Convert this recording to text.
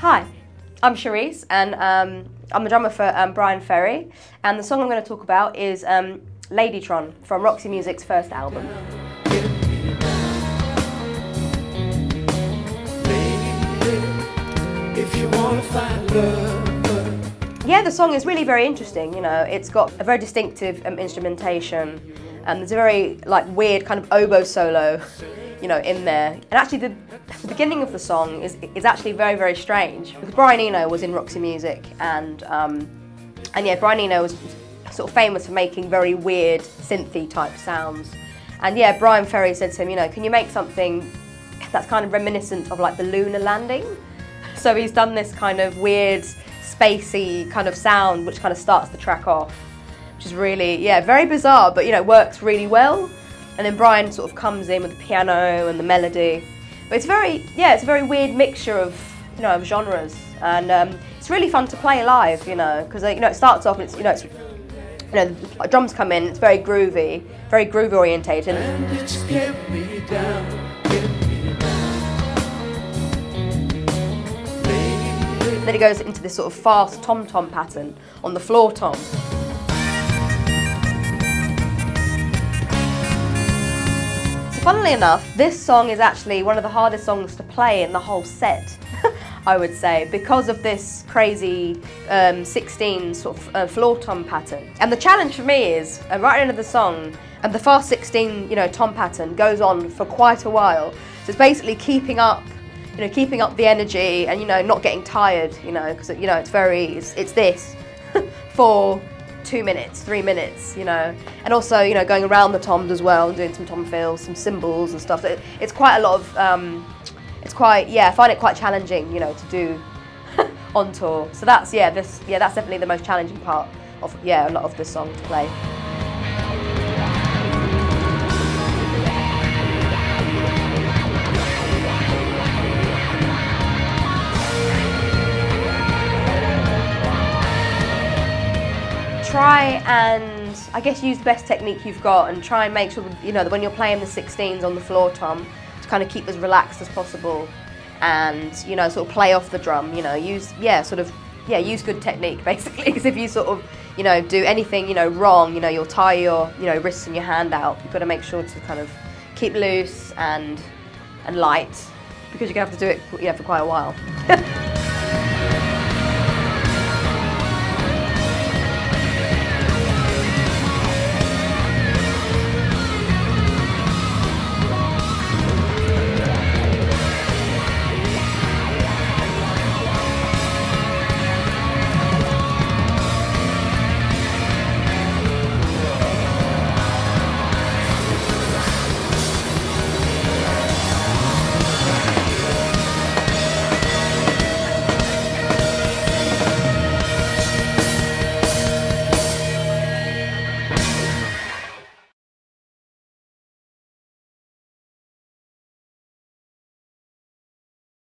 Hi, I'm Cherisse and I'm the drummer for Bryan Ferry, and the song I'm going to talk about is Ladytron from Roxy Music's first album. Yeah, the song is really very interesting, you know, it's got a very distinctive instrumentation, and there's a very like weird kind of oboe solo, you know, in there. And actually the beginning of the song is actually very, very strange. Brian Eno was in Roxy Music, and yeah, Brian Eno was sort of famous for making very weird synthy type sounds. And yeah, Bryan Ferry said to him, you know, can you make something that's kind of reminiscent of like the lunar landing? So he's done this kind of weird, spacey kind of sound which kind of starts the track off, which is really, yeah, very bizarre, but you know, works really well. And then Brian sort of comes in with the piano and the melody. But it's very, yeah, it's a very weird mixture of, you know, of genres. And it's really fun to play live, you know, because, you know, it starts off and it's, you know, the drums come in, it's very groove orientated. And it's get me down, get me down. Then it goes into this sort of fast tom-tom pattern on the floor tom. Funnily enough, this song is actually one of the hardest songs to play in the whole set, I would say, because of this crazy 16 sort of floor tom pattern. And the challenge for me is, right at the end of the song, and the fast 16, you know, tom pattern goes on for quite a while. So it's basically keeping up, you know, keeping up the energy and, you know, not getting tired, you know, because, you know, it's very, it's this for 2 minutes, 3 minutes, you know, and also, you know, going around the toms as well and doing some tom fills, some cymbals and stuff. It's quite a lot of, yeah, I find it quite challenging, you know, to do on tour. So that's, yeah, that's definitely the most challenging part of, yeah, a lot of this song to play. Try and, I guess, use the best technique you've got and try and make sure that, you know, that when you're playing the 16s on the floor tom, to kind of keep as relaxed as possible and, you know, sort of play off the drum, you know, use, yeah, sort of, yeah, use good technique, basically, because if you sort of, you know, do anything, you know, wrong, you know, you'll tie your, you know, wrists and your hand out. You've got to make sure to kind of keep loose and light, because you're going to have to do it, you know, for quite a while.